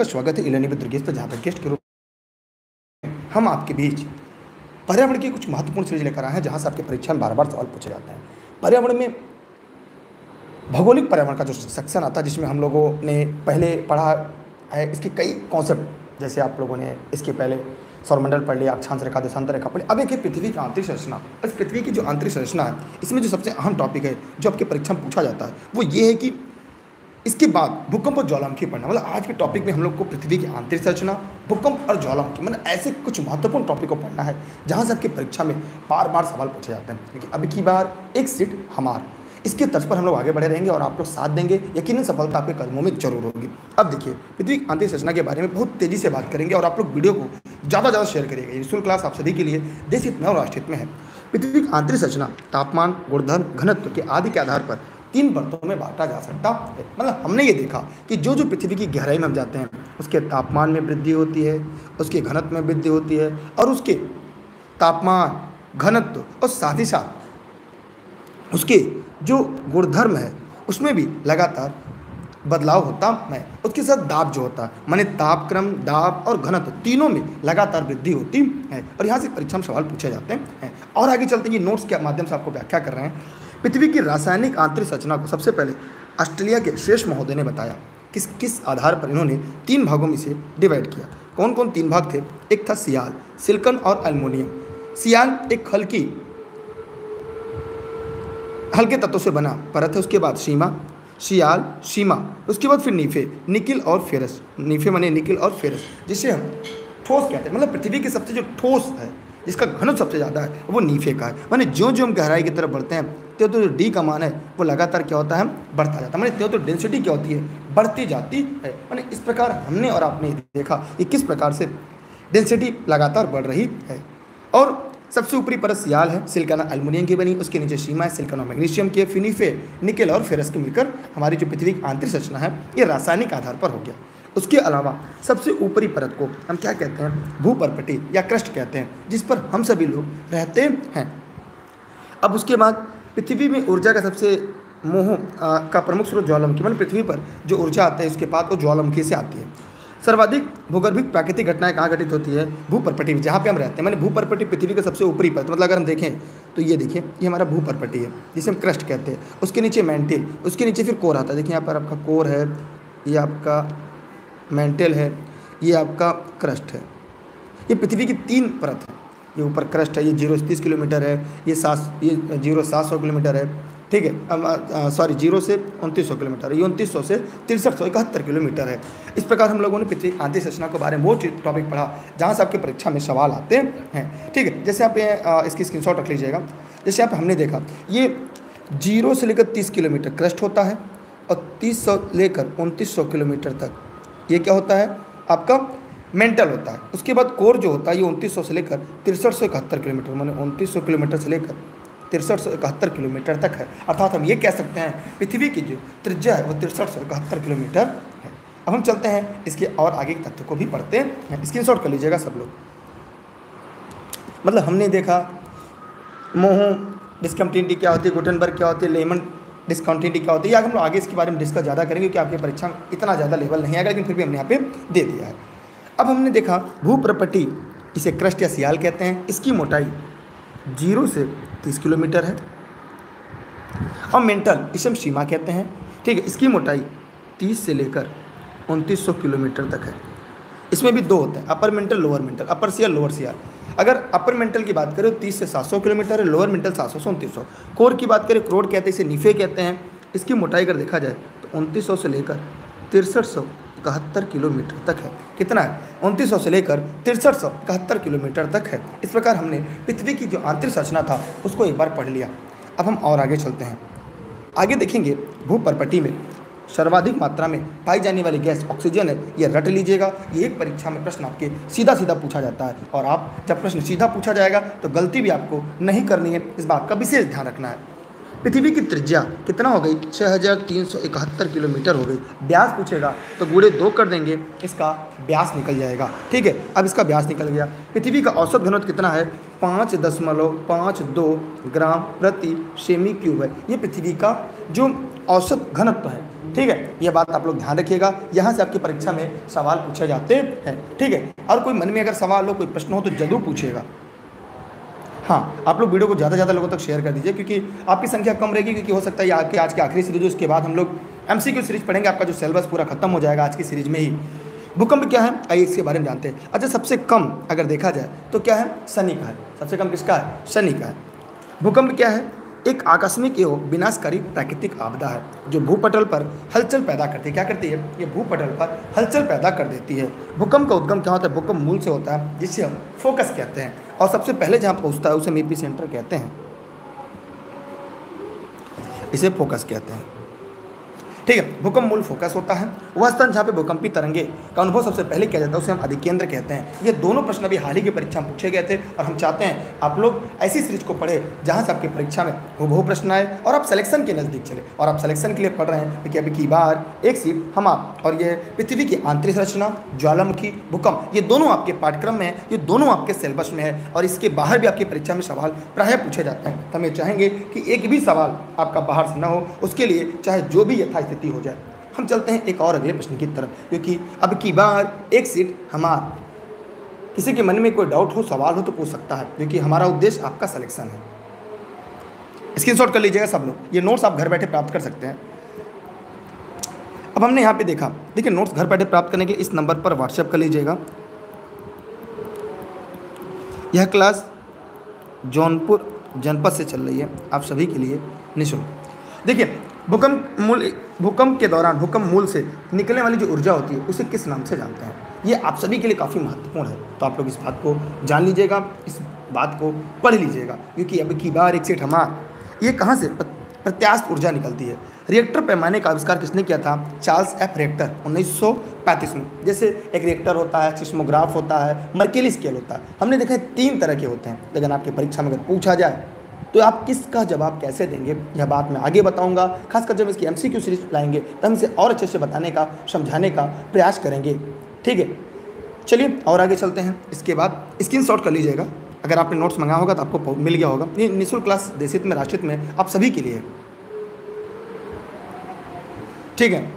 का स्वागत है ई-लर्निंग विद दुर्गेश पर, जहाँ पर गेस्ट के रूप में हम आपके बीच पर्यावरण की कुछ महत्वपूर्ण सीरीज लेकर आए हैं, जहाँ से आपके परीक्षा में बार बार सवाल पूछे जाते हैं। पर्यावरण में भौगोलिक पर्यावरण का जो सेक्शन आता है, जिसमें हम लोगों ने पहले पढ़ा है, इसके कई कॉन्सेप्ट, जैसे आप लोगों ने इसके पहले सौरमंडल पढ़ लिया, अक्षांश रेखा, देशांतर रेखा पढ़ी। अब एक है पृथ्वी की आंतरिक संरचना। इस पृथ्वी की जो आंतरिक संरचना है, इसमें जो सबसे अहम टॉपिक है जो आपके परीक्षा में पूछा जाता है, वो ये है कि इसके बाद भूकंप और ज्वालामुखी पढ़ना। मतलब आज के टॉपिक में हम लोग को पृथ्वी की आंतरिक संरचना, भूकंप और ज्वालामुखी, मतलब ऐसे कुछ महत्वपूर्ण टॉपिक को पढ़ना है जहाँ से आपकी परीक्षा में बार बार सवाल पूछे जाते हैं। क्योंकि अब की बार एक सीट हमार, इसके तर्ज पर हम लोग आगे बढ़े रहेंगे और आप लोग साथ देंगे। यकीनन सफलता आपके कदमों में जरूर होगी। अब देखिए, पृथ्वी की आंतरिक संरचना के बारे में बहुत तेजी से बात करेंगे और आप लोग वीडियो को ज़्यादा से ज़्यादा शेयर करिएगा। ये शुल्क क्लास आप सभी के लिए देश हित में और राष्ट्र हित में है। पृथ्वी की आंतरिक संरचना तापमान, गुणधर्म, घनत्व के आदि के आधार पर 3 परतों में बांटा जा सकता है। मतलब हमने ये देखा कि जो जो पृथ्वी की गहराई में हम जाते हैं, उसके तापमान में वृद्धि होती है, उसके घनत्व में वृद्धि होती है, और उसके तापमान, घनत्व और साथ ही साथ उसके जो गुणधर्म है उसमें भी लगातार बदलाव होता है। उसके साथ दाब जो होता है, माने तापक्रम, दाब और घनत्व तीनों में लगातार वृद्धि होती है। और यहाँ से परीक्षा में सवाल पूछे जाते हैं। और आगे चलते हैं, ये नोट्स के माध्यम से आपको व्याख्या कर रहे हैं। पृथ्वी की रासायनिक आंतरिक संरचना को सबसे पहले ऑस्ट्रेलिया के श्रेष्ठ महोदय ने बताया। किस किस आधार पर इन्होंने 3 भागों में से डिवाइड किया। कौन कौन 3 भाग थे? एक था सियाल, सिलिकॉन और एल्युमिनियम। सियाल एक हल्के तत्वों से बना परत है। उसके बाद सीमा, उसके बाद फिर नीफे माने निकिल और फेरस, जिसे हम ठोस कहते हैं। मतलब पृथ्वी के सबसे जो ठोस है, जिसका घनत्व सबसे ज़्यादा है, वो नीफे का है। माने जो जो हम गहराई की तरफ बढ़ते हैं, त्यों जो डी का मान है वो लगातार क्या होता है, बढ़ता जाता है। माने त्यों डेंसिटी क्या होती है, बढ़ती जाती है। माने इस प्रकार हमने और आपने देखा कि किस प्रकार से डेंसिटी लगातार बढ़ रही है। और सबसे ऊपरी परत सियाल है, सिलिकॉन एल्युमिनियम की बनी। उसके नीचे सीमा है, सिलिकॉन और मैग्नीशियम की। नीफे, निकेल और फेरस के मिलकर हमारी जो पृथ्वी की आंतरिक संरचना है, ये रासायनिक आधार पर हो गया। उसके अलावा सबसे ऊपरी परत को हम क्या कहते हैं, भूपरपटी या क्रस्ट कहते हैं, जिस पर हम सभी लोग रहते हैं। अब उसके बाद पृथ्वी में ऊर्जा का सबसे मोह का प्रमुख स्रोत ज्वालामुखी, मतलब पृथ्वी पर जो ऊर्जा आता है उसके बाद वो ज्वालामुखी से आती है। सर्वाधिक भूगर्भिक प्राकृतिक घटनाएं कहाँ घटित होती है, भूपरपटी में, जहाँ पे हम रहते हैं। मैंने भूपरपटी पृथ्वी के सबसे ऊपरी परत, मतलब अगर हम देखें तो ये देखिए, ये हमारा भूपरपटी है, जिसे हम क्रस्ट कहते हैं। उसके नीचे मैंटेल, उसके नीचे फिर कोर आता है। देखिए यहाँ पर आपका कोर है, ये आपका मैंटेल है, ये आपका क्रस्ट है। ये पृथ्वी की 3 परत है। ये ऊपर क्रस्ट है, ये 0 से 30 किलोमीटर है, ये 0 से 700 किलोमीटर है, ठीक है, सॉरी 0 से 2900 किलोमीटर, ये 2900 से 6371 किलोमीटर है। इस प्रकार हम लोगों ने पृथ्वी आंतरिक संरचना के बारे में वो टॉपिक पढ़ा जहाँ से आपके परीक्षा में सवाल आते हैं, ठीक है। जैसे आप इसकी स्क्रीनशॉट रख लीजिएगा। जैसे आप हमने देखा, ये 0 से लेकर 30 किलोमीटर क्रस्ट होता है, और 30 से लेकर 2900 किलोमीटर तक ये क्या होता है, आपका मेंटल होता है। उसके बाद कोर जो होता है, ये 2900 से लेकर 6371 किलोमीटर, मैंने 2900 किलोमीटर से लेकर 6371 किलोमीटर तक है। अर्थात हम ये कह सकते हैं पृथ्वी की जो त्रिज्या है वो 6371 किलोमीटर है। अब हम चलते हैं इसके और आगे के तथ्य को भी पढ़ते हैं। स्क्रीनशॉट कर लीजिएगा सब लोग। मतलब हमने देखा मोह डिस्कंटिन्यूटी क्या होती है, गुटेनबर्ग क्या होती है, लेमन डिस्कंटिन्यूटी क्या होती है, या हम लोग आगे इसके बारे में डिस्कस ज़्यादा करेंगे क्योंकि आपकी परीक्षा में इतना ज़्यादा लेवल नहीं आएगा, लेकिन फिर भी हमने यहाँ पे दे दिया है। अब हमने देखा भूप्रपटी, इसे क्रस्ट या सियाल कहते हैं। इसकी मोटाई 0 से 30 किलोमीटर है, और मेंटल, इसे हम सीमा कहते हैं, ठीक है। इसकी मोटाई 30 से लेकर 2900 किलोमीटर तक है। इसमें भी 2 होते हैं, upper mantle, lower mantle, upper sial, lower sial. अगर अपर मेंटल की बात करें तो 30 से 700 किलोमीटर है, लोअर मेंटल 700 से 2900। कोर की बात करें, क्रोड कहते हैं, इसे नीफे कहते हैं। इसकी मोटाई अगर देखा जाए तो 2900 से लेकर 6371 किलोमीटर तक है। कितना है, 2900 से लेकर 6371 किलोमीटर तक है। इस प्रकार हमने पृथ्वी की जो आंतरिक संरचना था उसको एक बार पढ़ लिया। अब हम और आगे चलते हैं। आगे देखेंगे भूपरपटी में सर्वाधिक मात्रा में पाई जाने वाली गैस ऑक्सीजन है। ये रट लीजिएगा, ये एक परीक्षा में प्रश्न आपके सीधा सीधा पूछा जाता है, और आप जब प्रश्न सीधा पूछा जाएगा तो गलती भी आपको नहीं करनी है, इस बात का विशेष ध्यान रखना है। पृथ्वी की त्रिज्या कितना हो गई, 6371 किलोमीटर हो गई। व्यास पूछेगा तो गुणे 2 कर देंगे, इसका व्यास निकल जाएगा, ठीक है। अब इसका व्यास निकल गया। पृथ्वी का औसत घनत्व कितना है, 5.52 ग्राम प्रति सेमी क्यूब है। ये पृथ्वी का जो औसत घनत्व है ठीक है, यह बात आप लोग ध्यान रखिएगा। यहाँ से आपकी परीक्षा में सवाल पूछे जाते हैं, ठीक है। और कोई मन में अगर सवाल हो, कोई प्रश्न हो तो जरूर पूछिएगा। हाँ, आप लोग वीडियो को ज़्यादा से ज़्यादा लोगों तक शेयर कर दीजिए, क्योंकि आपकी संख्या कम रहेगी, क्योंकि हो सकता है आपके आज की आखिरी सीरीज हो, उसके बाद हम लोग एमसीक्यू सीरीज पढ़ेंगे। आपका जो सिलेबस पूरा खत्म हो जाएगा आज की सीरीज में ही। भूकंप क्या है, आइए इसके बारे में जानते हैं। अच्छा, सबसे कम अगर देखा जाए तो क्या है, शनि का है। सबसे कम किसका है, शनि का है। भूकंप क्या है, एक आकस्मिक एवं विनाशकारी प्राकृतिक आपदा है जो भूपटल पर हलचल पैदा करती है। क्या करती है, ये भूपटल पर हलचल पैदा कर देती है। भूकंप का उद्गम क्या होता है, भूकंप मूल से होता है, जिसे हम फोकस कहते हैं, और सबसे पहले जहाँ पहुँचता है उसे एपिसेंटर कहते हैं, इसे फोकस कहते हैं, ठीक है। भूकंप मूल फोकस होता है। वह स्थान जहाँ पे भूकंपी तरंगे का अनुभव सबसे पहले किया जाता है उसे हम अधिकेंद्र कहते हैं। ये दोनों प्रश्न अभी हाल ही की परीक्षा में पूछे गए थे, और हम चाहते हैं आप लोग ऐसी सीरीज को पढ़े जहाँ से आपकी परीक्षा में हूबहू प्रश्न आए और आप सिलेक्शन के नज़दीक चले। और आप सिलेक्शन के लिए पढ़ रहे हैं, क्योंकि अभी की बार एक सीट हम आप और ये पृथ्वी की आंतरिक संरचना, ज्वालामुखी, भूकंप, ये दोनों आपके पाठ्यक्रम में है, ये दोनों आपके सिलेबस में है, और इसके बाहर भी आपकी परीक्षा में सवाल प्रायः पूछे जाते हैं। हम ये चाहेंगे कि एक भी सवाल आपका बाहर से ना हो, उसके लिए चाहे जो भी यथास्थिति हो जाए। हम चलते हैं एक और अगले प्रश्न की तरफ, क्योंकि अब की बार एक सीट हमारा, किसी के मन में कोई डाउट हो, सवाल हो तो पूछ सकता है, क्योंकि हमारा उद्देश्य आपका सिलेक्शन है। स्क्रीनशॉट कर लीजिएगा सब लोग, ये नोट्स आप घर बैठे प्राप्त कर सकते हैं। अब हमने यहाँ पे देखा, देखिए नोट्स घर बैठे प्राप्त करने के लिए इस नंबर पर व्हाट्सएप कर लीजिएगा। यह क्लास जौनपुर जनपद से चल रही है, आप सभी के लिए निःशुल्क। देखिए, भूकंप के दौरान भूकंप मूल से निकलने वाली जो ऊर्जा होती है उसे किस नाम से जानते हैं, ये आप सभी के लिए काफ़ी महत्वपूर्ण है। तो आप लोग इस बात को जान लीजिएगा, इस बात को पढ़ लीजिएगा, क्योंकि अब की बार एक सेट हमारा, ये कहाँ से प्रत्यास्थ ऊर्जा निकलती है। रिएक्टर पैमाने का आविष्कार किसने किया था, चार्ल्स एफ रिएक्टर 1935 में। जैसे एक रिएक्टर होता है, सिस्मोग्राफ होता है, मर्केली स्केल होता है, हमने देखा है 3 तरह के होते हैं। लेकिन आपकी परीक्षा में अगर पूछा जाए तो आप किसका जवाब कैसे देंगे, यह बात मैं आगे बताऊंगा। खासकर जब इसकी एमसीक्यू सीरीज लाएंगे तो हम इसे और अच्छे से बताने का, समझाने का प्रयास करेंगे, ठीक है। चलिए और आगे चलते हैं। इसके बाद स्क्रीनशॉट कर लीजिएगा, अगर आपने नोट्स मंगाया होगा तो आपको मिल गया होगा। ये निःशुल्क क्लास देशित में, राष्ट्रित में, आप सभी के लिए है, ठीक है।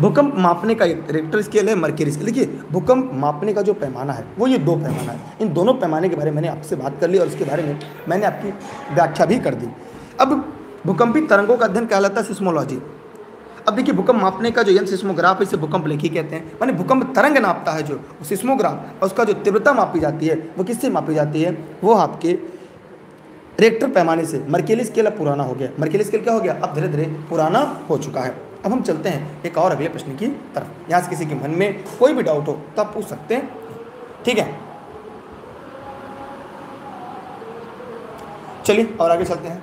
भूकंप मापने का एक रेक्टर स्केल है, मर्क्यूरी स्केल। देखिए, भूकंप मापने का जो पैमाना है वो ये 2 पैमाना है। इन दोनों पैमाने के बारे में मैंने आपसे बात कर ली, और इसके बारे में मैंने आपकी व्याख्या भी कर दी। अब भूकंपी तरंगों का अध्ययन कहलाता है सिस्मोलॉजी। अब देखिए, भूकंप मापने का जो यंत्र सिस्मोग्राफ है, इसे भूकंप लेखी कहते हैं। माने भूकंप तरंग नापता है जो सिस्मोग्राफ, और उसका जो तीव्रता मापी जाती है वो किससे मापी जाती है, वो आपके रेक्टर पैमाने से। मर्क्यूरी स्केल अब पुराना हो गया, मर्क्यूरी स्केल क्या हो गया, अब धीरे धीरे पुराना हो चुका है। अब हम चलते हैं एक और अगले प्रश्न की तरफ। यहाँ से किसी के मन में कोई भी डाउट हो तो आप पूछ सकते हैं, ठीक है। चलिए और आगे चलते हैं।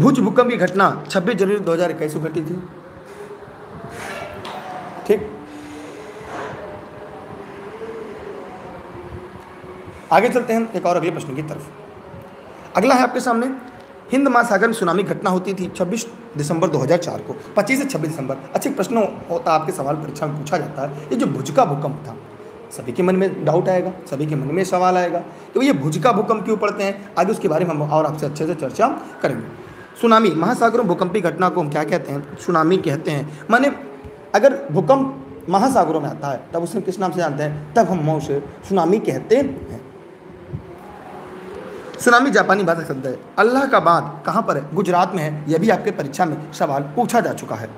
भुज भूकंप की घटना 26 जनवरी 2021 को घटी थी, ठीक। आगे चलते हैं एक और अगले प्रश्न की तरफ। अगला है आपके सामने, हिंद महासागर में सुनामी घटना होती थी 26 दिसंबर 2004 को, 25 से 26 दिसंबर। अच्छा, प्रश्न होता है आपके, सवाल परीक्षा में पूछा जाता है, ये जो भुज का भूकंप था, सभी के मन में डाउट आएगा, सभी के मन में सवाल आएगा तो ये भुज का भूकंप क्यों पढ़ते हैं। आगे उसके बारे में हम और आपसे अच्छे से चर्चा करेंगे। सुनामी, महासागरों भूकंपी घटना को हम क्या कहते हैं, सुनामी कहते हैं। माने अगर भूकंप महासागरों में आता है तब उसे किस नाम से जानते हैं, तब हम उसे सुनामी कहते हैं। सुनामी जापानी भाषा शब्द है। अल्लाह का बांध कहाँ पर है, गुजरात में है। यह भी आपके परीक्षा में सवाल पूछा जा चुका है,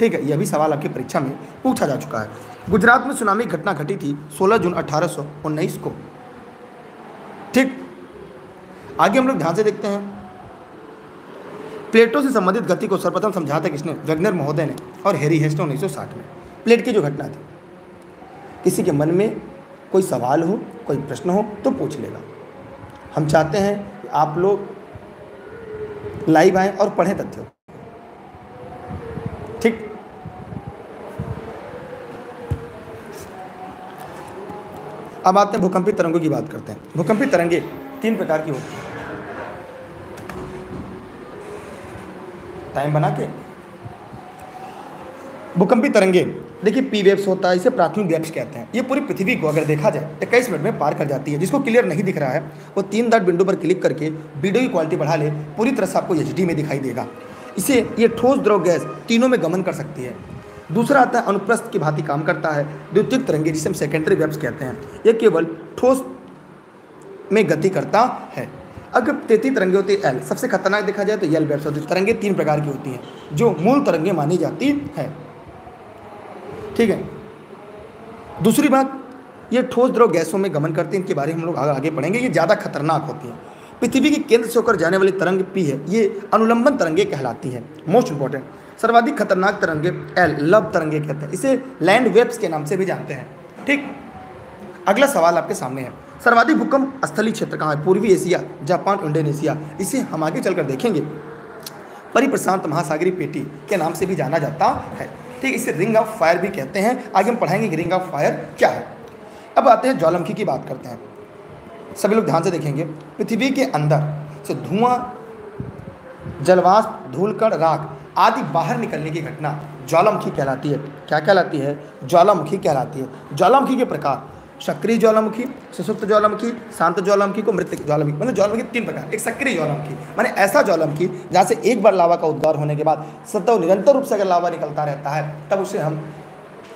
ठीक है। यह भी सवाल आपकी परीक्षा में पूछा जा चुका है। गुजरात में सुनामी घटना घटी थी 16 जून 1819 को, ठीक। आगे हम लोग ध्यान से देखते हैं। प्लेटों से संबंधित गति को सर्वप्रथम समझा था किसने, वेगनर महोदय ने और हेरी हेस्टन 1960 में। प्लेट की जो घटना थी, किसी के मन में कोई सवाल हो, कोई प्रश्न हो तो पूछ लेगा। हम चाहते हैं कि आप लोग लाइव आएँ और पढ़ें तथ्यों, ठीक। अब आते हैं भूकंपी तरंगों की बात करते हैं। भूकंपी तरंगे 3 प्रकार की होती हैं। टाइम बना के भूकंपी तरंगे, देखिए पी वेव्स होता है, इसे प्राथमिक वेव्स कहते हैं। ये पूरी पृथ्वी को अगर देखा जाए 21 मिनट में पार कर जाती है। जिसको क्लियर नहीं दिख रहा है वो 3 डॉट विंडो पर क्लिक करके वीडियो की क्वालिटी बढ़ा ले, पूरी तरह से आपको HD में दिखाई देगा। इसे ये ठोस द्रव गैस तीनों में गमन कर सकती है। दूसरा आता है अनुप्रस्थ की भांति काम करता है द्वितीयक तरंगे, जिसे हम सेकेंडरी वेव्स कहते हैं। ये केवल ठोस में गति करता है। अगर 33 तरंगे होती है L, सबसे खतरनाक देखा जाए तो L वेव्स होती है। तरंगे 3 प्रकार की होती हैं जो मूल तरंगे मानी जाती है, ठीक है। दूसरी बात, ये ठोस द्रव गैसों में गमन करती है, इनके बारे में हम लोग आगे पढ़ेंगे। ये ज़्यादा खतरनाक होती है। पृथ्वी के केंद्र से होकर जाने वाली तरंग P है, ये अनुलंबन तरंगे कहलाती है। मोस्ट इंपॉर्टेंट, सर्वाधिक खतरनाक तरंगे L लव तरंगे कहते हैं। इसे लैंड वेव्स के नाम से भी जानते हैं, ठीक। अगला सवाल आपके सामने है, सर्वाधिक भूकंप स्थलीय क्षेत्र कहाँ है? पूर्वी एशिया, जापान, इंडोनेशिया। इसे हम आगे चलकर देखेंगे। परिप्रशांत महासागरीय पेटी के नाम से भी जाना जाता है, ठीक। इसे रिंग ऑफ फायर भी कहते हैं। आगे हम पढ़ाएंगे कि रिंग ऑफ फायर क्या है। अब आते हैं ज्वालामुखी की बात करते हैं। सभी लोग ध्यान से देखेंगे। पृथ्वी के अंदर से धुआं, जलवाष्प, धूलकण, राख आदि बाहर निकलने की घटना ज्वालामुखी कहलाती है। क्या कहलाती है? ज्वालामुखी कहलाती है। ज्वालामुखी के प्रकार सक्रिय ज्वालामुखी, सुसुप्त ज्वालामुखी, शांत ज्वालामुखी को मृत ज्वालामुखी, मतलब ज्वालामुखी 3 प्रकार। एक सक्रिय ज्वालामुखी माने ऐसा ज्वालामुखी जहाँ से एक बार लावा का उद्गार होने के बाद सतत निरंतर रूप से अगर लावा निकलता रहता है तब उसे हम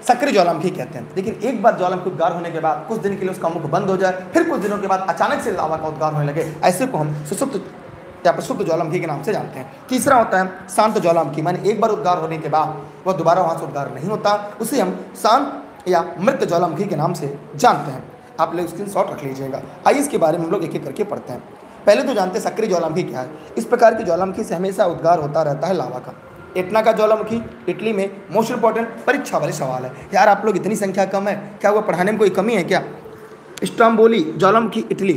सक्रिय ज्वालामुखी कहते हैं। लेकिन एक बार ज्वालामुखी उद्गार होने के बाद कुछ दिन के लिए उसका मुख बंद हो जाए, फिर कुछ दिनों के बाद अचानक से लावा का उद्गार होने लगे, ऐसे को हम सुसुप्त या सुसुप्त ज्वालामुखी के नाम से जानते हैं। तीसरा होता है शांत ज्वालामुखी, माने एक बार उद्गार होने के बाद वह दोबारा वहाँ से उद्गार नहीं होता, उसे हम शांत या मृत ज्वालामुखी के नाम से जानते हैं। आप लोग स्क्रीनशॉट रख लीजिएगा। आइए इसके बारे में हम लोग एक एक करके पढ़ते हैं। पहले तो जानते हैं सक्रिय ज्वालामुखी क्या है। इस प्रकार की ज्वालामुखी से हमेशा उद्गार होता रहता है लावा का। एटना का ज्वालामुखी इटली में मोस्ट इंपॉर्टेंट परीक्षा वाले सवाल है। यार आप लोग इतनी संख्या कम है क्या? हुआ पढ़ाने में कोई कमी है क्या? स्ट्रॉम्बोली ज्वालामुखी इटली,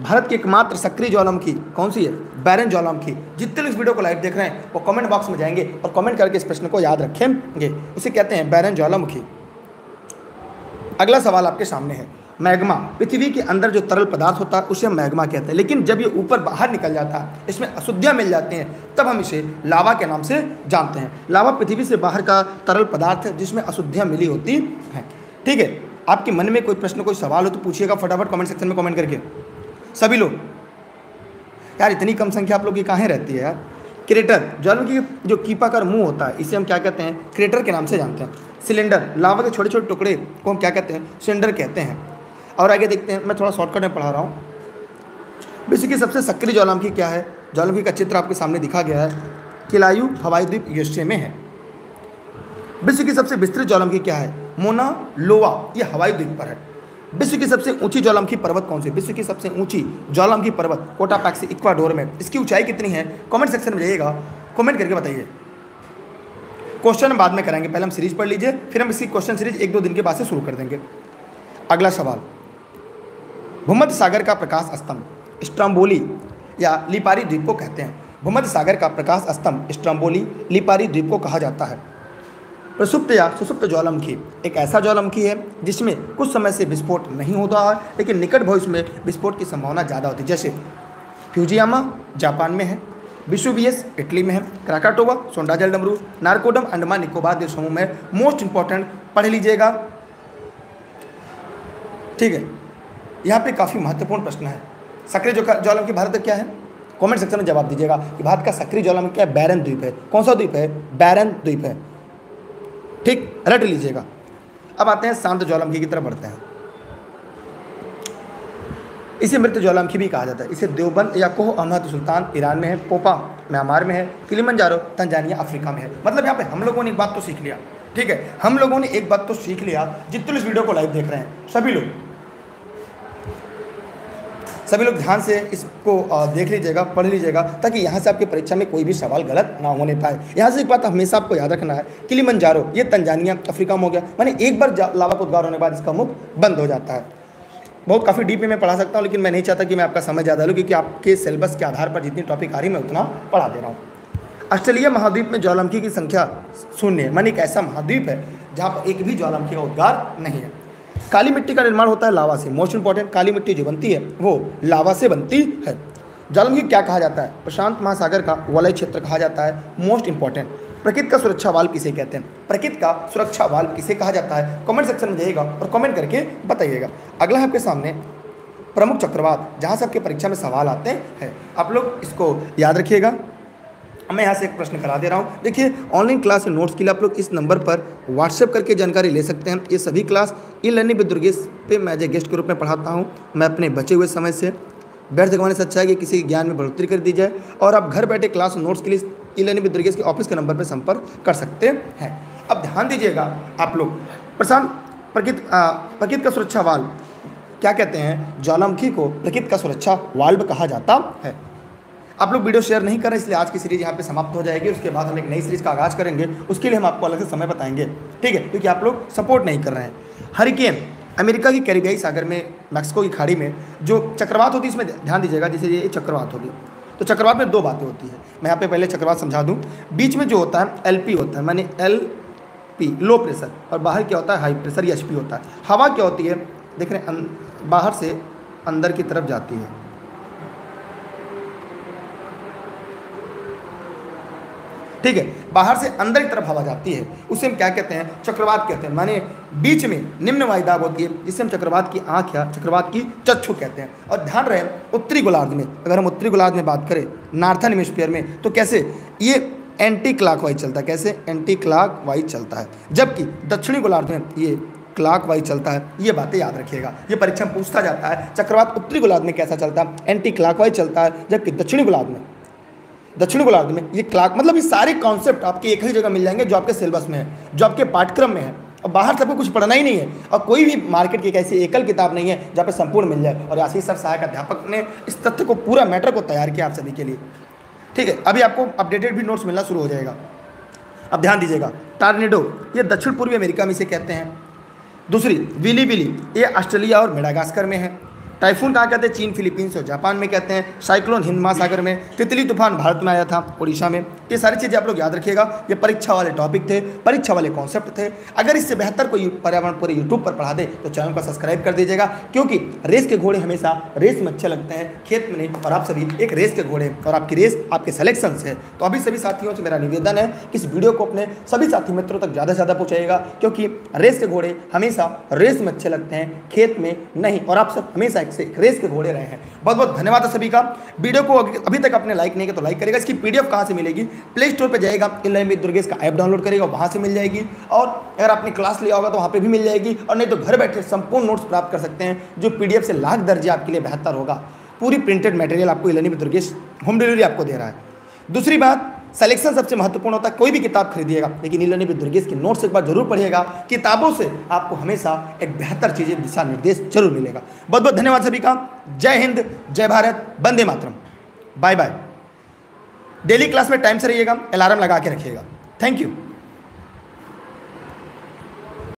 भारत की एकमात्र सक्रिय ज्वालामुखी कौन सी है? बैरन ज्वालामुखी। जितने लोग इस वीडियो को लाइव देख रहे हैं वो कमेंट बॉक्स में जाएंगे और कमेंट करके इस प्रश्न को याद रखेंगे। उसे कहते हैं बैरन ज्वालामुखी। अगला सवाल आपके सामने है मैग्मा। पृथ्वी के अंदर जो तरल पदार्थ होता है उसे हम मैग्मा कहते हैं। लेकिन जब ये ऊपर बाहर निकल जाता है, इसमें अशुद्धियाँ मिल जाती हैं, तब हम इसे लावा के नाम से जानते हैं। लावा पृथ्वी से बाहर का तरल पदार्थ है जिसमें अशुद्धियाँ मिली होती हैं, ठीक है। आपके मन में कोई प्रश्न, कोई सवाल हो तो पूछिएगा फटाफट कमेंट सेक्शन में कमेंट करके। सभी लोग, यार इतनी कम संख्या आप लोग की कहाँ रहती है यार। क्रेटर ज्वालामुखी की जो कीपाकार मुंह होता है इसे हम क्या कहते हैं? क्रेटर के नाम से जानते हैं। सिलेंडर, लावा के छोटे छोटे टुकड़े को हम क्या कहते हैं? सिलेंडर कहते हैं। और आगे देखते हैं, मैं थोड़ा शॉर्टकट में पढ़ा रहा हूँ। विश्व की सबसे सक्रिय ज्वालामुखी क्या है? ज्वालामुखी का चित्र आपके सामने दिखा गया है। किलायू हवाई द्वीप यूएसए में है। विश्व की सबसे विस्तृत ज्वालामुखी क्या है? मोना लोवा, ये हवाई द्वीप पर है। विश्व की सबसे ऊंची ज्वालामुखी पर्वत कौन सी? विश्व की सबसे ऊंची ज्वालामुखी पर्वत कोटापैक्सी, इक्वाडोर में। इसकी ऊंचाई कितनी है? कमेंट सेक्शन में जाइएगा, कमेंट करके बताइए। क्वेश्चन हम बाद में कराएंगे, पहले हम सीरीज पढ़ लीजिए, फिर हम इसकी क्वेश्चन सीरीज 1-2 दिन के बाद से शुरू कर देंगे। अगला सवाल, भूमध्य सागर का प्रकाश स्तंभ स्ट्रॉम्बोली या लिपारी द्वीप को कहते हैं। भूमध्य सागर का प्रकाश स्तंभ स्ट्रॉम्बोली लिपारी द्वीप को कहा जाता है। प्रसुप्त या सुसुप्त ज्वालामुखी एक ऐसा ज्वालामुखी है जिसमें कुछ समय से विस्फोट नहीं होता है, लेकिन निकट भविष्य में विस्फोट की संभावना ज़्यादा होती है। जैसे फ्यूजियामा जापान में है, विशुवियस इटली में है, क्राकाटोवा, सोंडा जल डमरू, नारकोडम अंडमान निकोबार द्वीप समूह में। मोस्ट इंपॉर्टेंट पढ़ लीजिएगा, ठीक है। यहाँ पे काफ़ी महत्वपूर्ण प्रश्न है। सक्रिय ज्वालामुखी भारत का क्या है? कमेंट सेक्शन में जवाब दीजिएगा कि भारत का सक्रिय ज्वालामुखी क्या है? बैरन द्वीप है। कौन सा द्वीप है? बैरन द्वीप है, ठीक, रट लीजिएगा। अब आते हैं शांत ज्वालामुखी की तरफ बढ़ते हैं। इसे मृत ज्वालामुखी भी कहा जाता है। इसे देवबंद या कोह अहमद सुल्तान ईरान में है, पोपा म्यांमार में है, किलिमंजारो तंजानिया अफ्रीका में है। मतलब यहाँ पे हम लोगों ने एक बात तो सीख लिया, ठीक है। हम लोगों ने एक बात तो सीख लिया, जितने इस वीडियो को लाइव देख रहे हैं सभी लोग ध्यान से इसको देख लीजिएगा, पढ़ लीजिएगा, ताकि यहाँ से आपकी परीक्षा में कोई भी सवाल गलत ना होने पाए। यहाँ से एक बात हमेशा आपको याद रखना है, किलिमंजारो ये तंजानिया अफ्रीका में हो गया, माने एक बार लावा का उद्गार होने के बाद इसका मुख बंद हो जाता है। बहुत काफ़ी डीप में मैं पढ़ा सकता हूँ, लेकिन मैं नहीं चाहता कि मैं आपका समय ज़्यादा लूँ, क्योंकि आपके सिलेबस के आधार पर जितनी टॉपिक आ रही मैं उतना पढ़ा दे रहा हूँ। ऑस्ट्रेलिया महाद्वीप में ज्वालामुखी की संख्या 0, माने एक ऐसा महाद्वीप है जहाँ पर एक भी ज्वालामुखी का उद्गार नहीं है। काली मिट्टी का निर्माण होता है लावा से। मोस्ट इंपॉर्टेंट, काली मिट्टी जो बनती है वो लावा से बनती है। ज्वालामुखी क्या कहा जाता है? प्रशांत महासागर का वलय क्षेत्र कहा जाता है। मोस्ट इंपॉर्टेंट, प्रकृति का सुरक्षा वाल्व किसे कहते हैं, प्रकृति का सुरक्षा वाल्व किसे कहा जाता है, कमेंट सेक्शन में जाइएगा और कमेंट करके बताइएगा। अगला है आपके सामने प्रमुख चक्रवात, जहाँ से आपके परीक्षा में सवाल आते हैं, आप लोग इसको याद रखिएगा। मैं यहाँ से एक प्रश्न करा दे रहा हूँ, देखिए ऑनलाइन क्लास और नोट्स के लिए आप लोग इस नंबर पर व्हाट्सएप करके जानकारी ले सकते हैं। ये सभी class e learning with Durgesh पे मैं एज ए गेस्ट के रूप में पढ़ाता हूँ। मैं अपने बचे हुए समय से व्यर्थ गंवाने से अच्छा है कि किसी ज्ञान में बढ़ोतरी कर दी जाए, और आप घर बैठे क्लास और नोट्स के लिए ई लर्निंग विद दुर्गेश के ऑफिस के नंबर पर संपर्क कर सकते हैं। अब ध्यान दीजिएगा आप लोग, प्रकृति का सुरक्षा वाल्व क्या कहते हैं, ज्वालामुखी को प्रकृति का सुरक्षा वाल्व कहा जाता है। आप लोग वीडियो शेयर नहीं कर रहे इसलिए आज की सीरीज यहाँ पे समाप्त हो जाएगी, उसके बाद हम एक नई सीरीज का आगाज करेंगे, उसके लिए हम आपको अलग से समय बताएंगे, ठीक है, क्योंकि आप लोग सपोर्ट नहीं कर रहे हैं। हरिकेन अमेरिका की कैरिबियाई सागर में मैक्सिको की खाड़ी में जो चक्रवात होती है, इसमें ध्यान दीजिएगा, जैसे ये चक्रवात होगी तो चक्रवात में दो बातें होती है। मैं यहाँ पे पहले चक्रवात समझा दूँ, बीच में जो होता है LP होता है, माने LP लो प्रेशर, और बाहर क्या होता है हाई प्रेशर या HP होता है। हवा क्या होती है, देख रहे हैं बाहर से अंदर की तरफ जाती है, ठीक है, बाहर से अंदर की तरफ हवा जाती है, उसे हम क्या कहते हैं चक्रवात कहते हैं, माने बीच में निम्न वायु दाब होती है, जिसे हम चक्रवात की आंख या चक्रवात की चक्षु कहते हैं। और ध्यान रहे उत्तरी गोलार्ध में, अगर हम उत्तरी गोलार्ध में बात करें नॉर्थन हेमिस्फीयर में, तो कैसे ये एंटी क्लॉक वाइज चलता है, कैसे एंटी क्लॉक वाइज चलता है, जबकि दक्षिणी गोलार्ध में ये क्लॉक वाइज चलता है। ये बातें याद रखिएगा, ये परीक्षा में पूछता जाता है, चक्रवात उत्तरी गोलार्ध में कैसा चलता है, एंटी क्लॉक वाइज चलता है, जबकि दक्षिणी गोलार्ध में ये क्लॉक, मतलब ये सारे कॉन्सेप्ट आपके एक ही जगह मिल जाएंगे, जो आपके सिलेबस में है, जो आपके पाठ्यक्रम में है, और बाहर से आपको कुछ पढ़ना ही नहीं है, और कोई भी मार्केट की एक ऐसी एकल किताब नहीं है जहाँ पे संपूर्ण मिल जाए। और आशीष सर सहायक अध्यापक ने इस तथ्य को पूरा मैटर को तैयार किया आप सभी के लिए, ठीक है। अभी आपको अपडेटेड भी नोट्स मिलना शुरू हो जाएगा। अब ध्यान दीजिएगा, टॉर्नेडो ये दक्षिण पूर्वी अमेरिका में इसे कहते हैं। दूसरी विली विली ये ऑस्ट्रेलिया और मेडागास्कर में है। टाइफून कहाँ कहते हैं, चीन फिलीपींस और जापान में कहते हैं। साइक्लोन हिंद महासागर में, तितली तूफान भारत में आया था उड़ीसा में। ये सारी चीज़ें आप लोग याद रखिएगा, ये परीक्षा वाले टॉपिक थे, परीक्षा वाले कॉन्सेप्ट थे। अगर इससे बेहतर कोई पर्यावरण पूरे यूट्यूब पर पढ़ा दे तो चैनल को सब्सक्राइब कर दीजिएगा, क्योंकि रेस के घोड़े हमेशा रेस में अच्छे लगते हैं, खेत में नहीं। और आप सभी एक रेस के घोड़े और आपकी रेस आपके सिलेक्शन है। तो अभी सभी साथियों से मेरा निवेदन है कि इस वीडियो को अपने सभी साथी मित्रों तक ज़्यादा से ज़्यादा पहुँचाइएगा, क्योंकि रेस के घोड़े हमेशा रेस में अच्छे लगते हैं, खेत में नहीं। और आप सब हमेशा से रेस के घोड़े रहे हैं। बहुत बहुत धन्यवाद है सभी का। वीडियो को अभी तक आपने लाइक नहीं किया तो लाइक करेगा। इसकी पीडीएफ कहां से मिलेगी, प्ले स्टोर पे जाएगा, ई-लर्निंग विद दुर्गेश का ऐप डाउनलोड करेगा, वहां से मिल जाएगी। और अगर आपने क्लास लिया होगा तो वहां पे भी मिल जाएगी, और नहीं तो घर बैठे संपूर्ण नोट्स प्राप्त कर सकते हैं, जो पीडीएफ से लाख दर्जे आपके लिए बेहतर होगा। पूरी प्रिंटेड मटेरियल आपको e learning with Durgesh home delivery आपको दे रहा है। दूसरी बात, सिलेक्शन सबसे महत्वपूर्ण होता है, कोई भी किताब खरीदिएगा, लेकिन ई-लर्निंग विद दुर्गेश के नोट्स एक बार जरूर पढ़िएगा। किताबों से आपको हमेशा एक बेहतर चीज़ें दिशा निर्देश जरूर मिलेगा। बहुत बहुत धन्यवाद सभी का। जय हिंद, जय Bharat, Vande Mataram, bye bye. Daily class में टाइम से रहिएगा, अलार्म लगा के रखिएगा। Thank you.